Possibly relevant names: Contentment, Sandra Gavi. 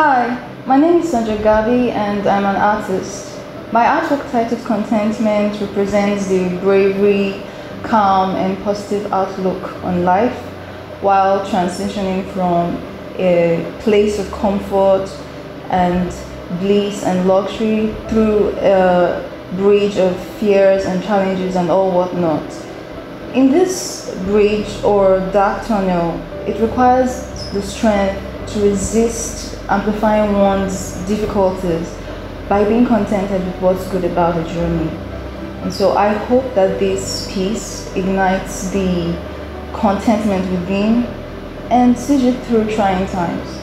Hi, my name is Sandra Gavi and I'm an artist. My artwork titled Contentment represents the bravery, calm and positive outlook on life while transitioning from a place of comfort and bliss and luxury through a bridge of fears and challenges and all whatnot. In this bridge or dark tunnel, it requires the strength to resist amplifying one's difficulties by being contented with what's good about the journey. And so I hope that this piece ignites the contentment within and sees you through trying times.